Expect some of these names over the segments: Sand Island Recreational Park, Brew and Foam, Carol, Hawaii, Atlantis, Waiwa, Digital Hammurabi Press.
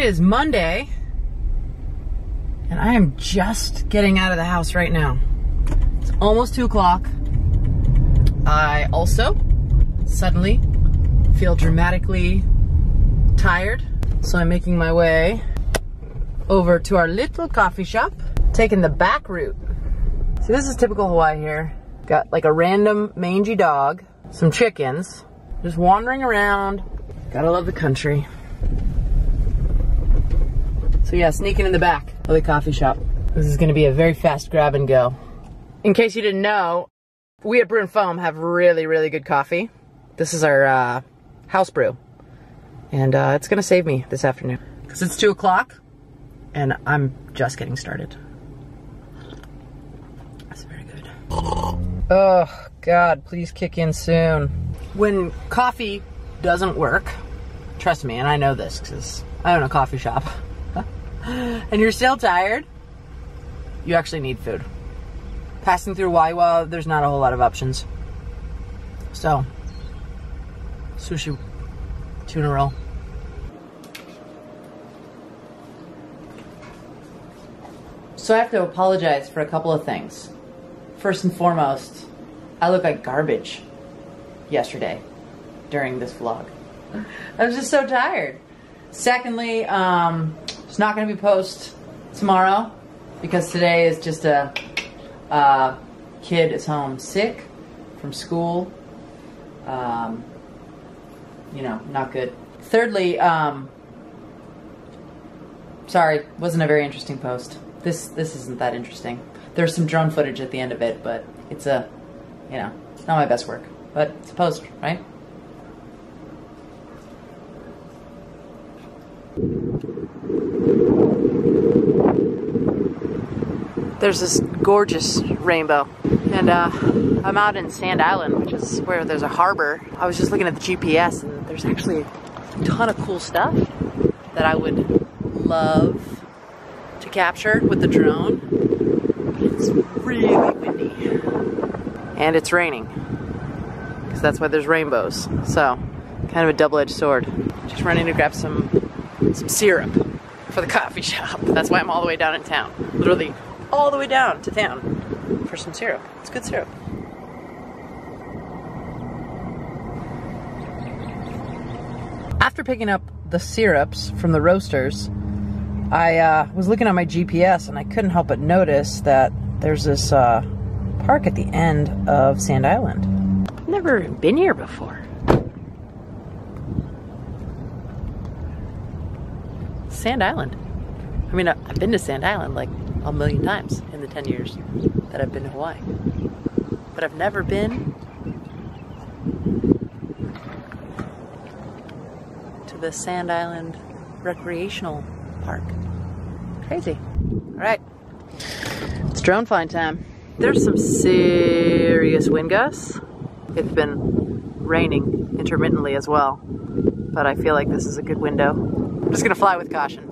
It is Monday, and I am just getting out of the house right now. It's almost 2 o'clock. I also suddenly feel dramatically tired, so I'm making my way over to our little coffee shop, taking the back route. So this is typical Hawaii here. Got like a random mangy dog, some chickens, just wandering around. Gotta love the country. So yeah, sneaking in the back of the coffee shop. This is gonna be a very fast grab and go. In case you didn't know, we at Brew and Foam have really, really good coffee. This is our house brew. And it's gonna save me this afternoon. Cause it's 2 o'clock and I'm just getting started. That's very good. Oh God, please kick in soon. When coffee doesn't work, trust me, and I know this because I own a coffee shop, and you're still tired, you actually need food. Passing through Waiwa, there's not a whole lot of options. So, sushi, tuna roll. So I have to apologize for a couple of things. First and foremost, I look like garbage yesterday during this vlog. I was just so tired. Secondly, it's not gonna be post tomorrow because today is just a kid is home sick from school. You know, not good. Thirdly, sorry, wasn't a very interesting post. This isn't that interesting. There's some drone footage at the end of it, but it's a, you know, it's not my best work, but it's a post, right? There's this gorgeous rainbow, and I'm out in Sand Island, which is where there's a harbor. I was just looking at the GPS, and there's actually a ton of cool stuff that I would love to capture with the drone, but it's really windy, and it's raining, because that's why there's rainbows, so kind of a double-edged sword. Just running to grab some syrup for the coffee shop. That's why I'm all the way down in town. Literally all the way down to town for some syrup. It's good syrup. After picking up the syrups from the roasters, I was looking at my GPS and I couldn't help but notice that there's this park at the end of Sand Island. I've never been here before. Sand Island. I mean, I've been to Sand Island like a million times in the 10 years that I've been to Hawaii. But I've never been to the Sand Island Recreational Park. Crazy. All right, it's drone flying time. There's some serious wind gusts. It's been raining intermittently as well, but I feel like this is a good window. I'm just gonna fly with caution.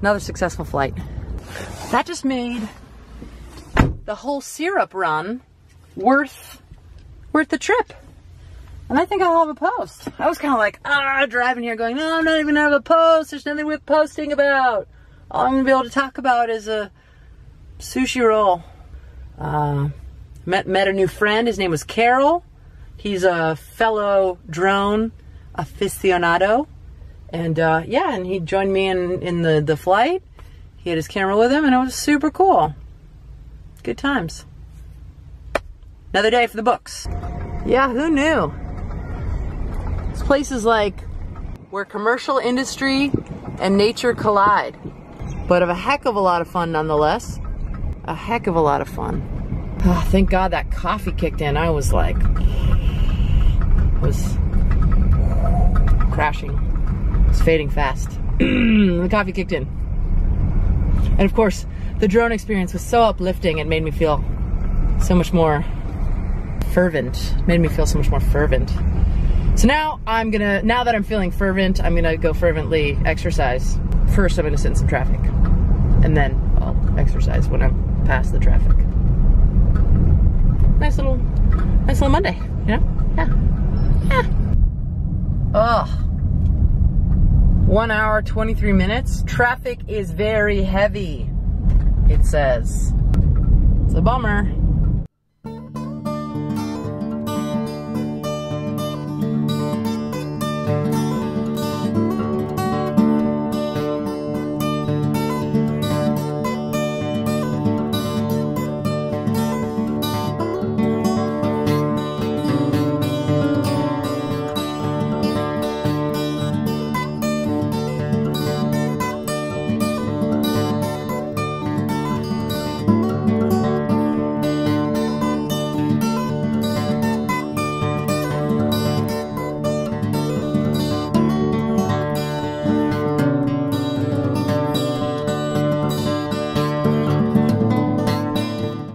Another successful flight. That just made the whole syrup run worth the trip. And I think I'll have a post. I was kind of like, driving here going, no, I'm not even gonna have a post. There's nothing worth posting about. All I'm gonna be able to talk about is a sushi roll. Met a new friend. His name was Carol. He's a fellow drone aficionado. And yeah, and he joined me in the flight. He had his camera with him and it was super cool. Good times. Another day for the books. Yeah, who knew? It's places like where commercial industry and nature collide. But of a heck of a lot of fun nonetheless. A heck of a lot of fun. Oh, thank God that coffee kicked in. I was like, was crashing. It's fading fast. The coffee kicked in. And of course, the drone experience was so uplifting. It made me feel so much more fervent. So now I'm gonna, now that I'm feeling fervent, I'm gonna go fervently exercise. First, I'm gonna sit in some traffic. And then I'll exercise when I'm past the traffic. Nice little Monday, you know? Yeah. Ugh. 1 hour, 23 minutes. Traffic is very heavy, it says. It's a bummer.